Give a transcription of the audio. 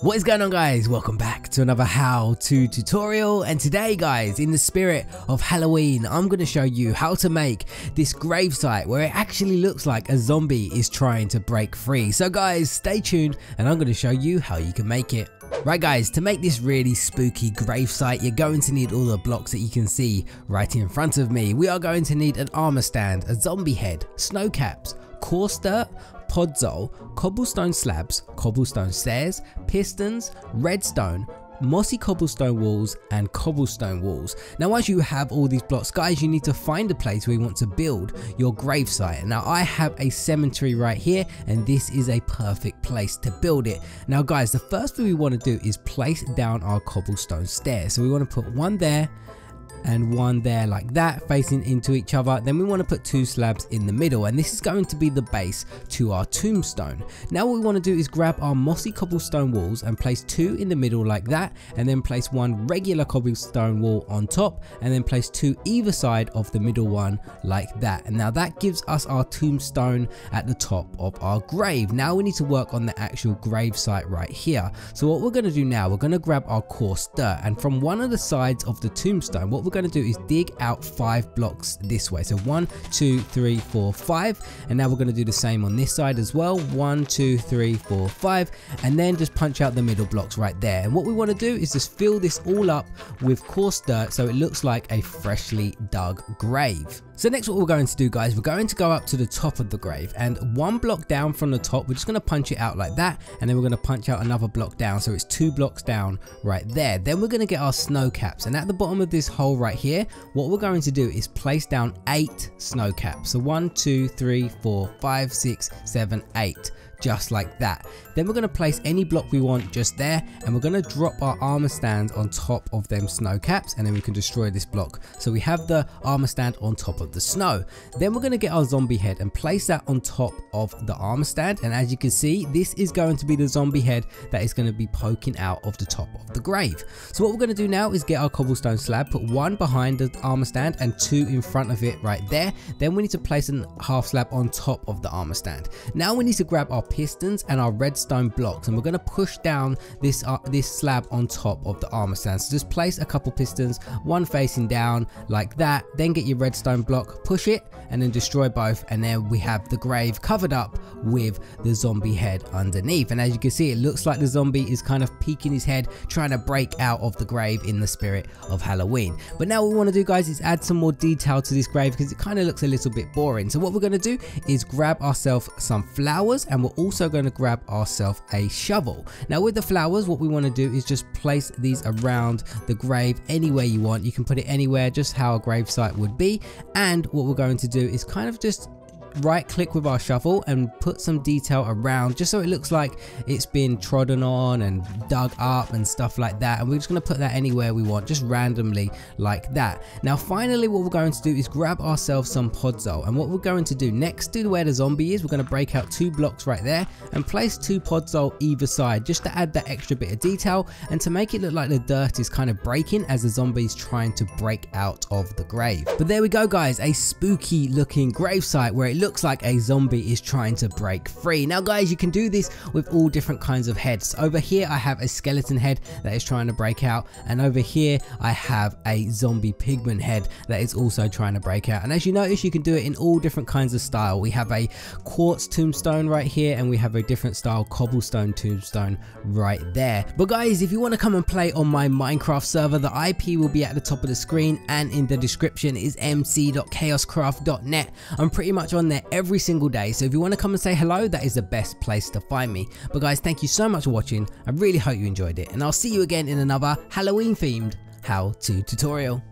What is going on, guys? Welcome back to another how to tutorial, and today, guys, in the spirit of Halloween, I'm going to show you how to make this gravesite where it actually looks like a zombie is trying to break free. So guys, stay tuned and I'm going to show you how you can make it. Right guys, to make this really spooky gravesite, you're going to need all the blocks that you can see right in front of me. We are going to need an armor stand, a zombie head, snow caps, coarse dirt, podzol, cobblestone slabs, cobblestone stairs, pistons, redstone, mossy cobblestone walls, and cobblestone walls. Now once you have all these blocks, guys, you need to find a place where you want to build your gravesite. Now I have a cemetery right here, and this is a perfect place to build it. Now guys, the first thing we want to do is place down our cobblestone stairs. So we want to put one there and one there like that, facing into each other. Then we want to put two slabs in the middle, and this is going to be the base to our tombstone. Now what we want to do is grab our mossy cobblestone walls and place two in the middle like that, and then place one regular cobblestone wall on top, and then place two either side of the middle one like that. And now that gives us our tombstone at the top of our grave. Now we need to work on the actual grave site right here. So what we're going to do now, we're going to grab our coarse dirt, and from one of the sides of the tombstone, what we're going to do is dig out 5 blocks this way. So 1, 2, 3, 4, 5, and now we're going to do the same on this side as well. 1, 2, 3, 4, 5, and then just punch out the middle blocks right there. And what we want to do is just fill this all up with coarse dirt so it looks like a freshly dug grave. So next, what we're going to do, guys, we're going to go up to the top of the grave, and one block down from the top, we're just going to punch it out like that, and then we're going to punch out another block down, so it's 2 blocks down right there. Then we're going to get our snow caps, and at the bottom of this hole right here, what we're going to do is place down 8 snow caps. So 1, 2, 3, 4, 5, 6, 7, 8, just like that. Then we're going to place any block we want just there, and we're going to drop our armor stand on top of them snow caps, and then we can destroy this block. So we have the armor stand on top of the snow. Then we're going to get our zombie head and place that on top of the armor stand, and as you can see, this is going to be the zombie head that is going to be poking out of the top of the grave. So what we're going to do now is get our cobblestone slab, put one behind the armor stand and 2 in front of it right there. Then we need to place a half slab on top of the armor stand. Now we need to grab our pistons and our redstone blocks, and we're going to push down this slab on top of the armor stand. So just place a couple pistons, one facing down like that, then get your redstone block, push it, and then destroy both, and then we have the grave covered up with the zombie head underneath. And as you can see, it looks like the zombie is kind of peeking his head, trying to break out of the grave in the spirit of Halloween. But now what we want to do, guys, is add some more detail to this grave, because it kind of looks a little bit boring. So what we're going to do is grab ourselves some flowers, and we're also going to grab ourselves a shovel. Now with the flowers, what we want to do is just place these around the grave anywhere you want. You can put it anywhere, just how a grave site would be. And what we're going to do is kind of just right click with our shovel and put some detail around, just so it looks like it's been trodden on and dug up and stuff like that. And we're just going to put that anywhere we want, just randomly like that. Now finally, what we're going to do is grab ourselves some podzol, and what we're going to do next to where the zombie is, we're going to break out 2 blocks right there and place 2 podzol either side, just to add that extra bit of detail and to make it look like the dirt is kind of breaking as the zombie's trying to break out of the grave. But there we go, guys, a spooky looking gravesite where it looks like a zombie is trying to break free. Now guys, you can do this with all different kinds of heads. Over here I have a skeleton head that is trying to break out, and over here I have a zombie pigman head that is also trying to break out. And as you notice, you can do it in all different kinds of style. We have a quartz tombstone right here, and we have a different style cobblestone tombstone right there. But guys, if you want to come and play on my Minecraft server, the IP will be at the top of the screen, and in the description is mc.chaoscraft.net. I'm pretty much on there every single day, so if you want to come and say hello, that is the best place to find me. But guys, thank you so much for watching. I really hope you enjoyed it, and I'll see you again in another Halloween themed how to tutorial.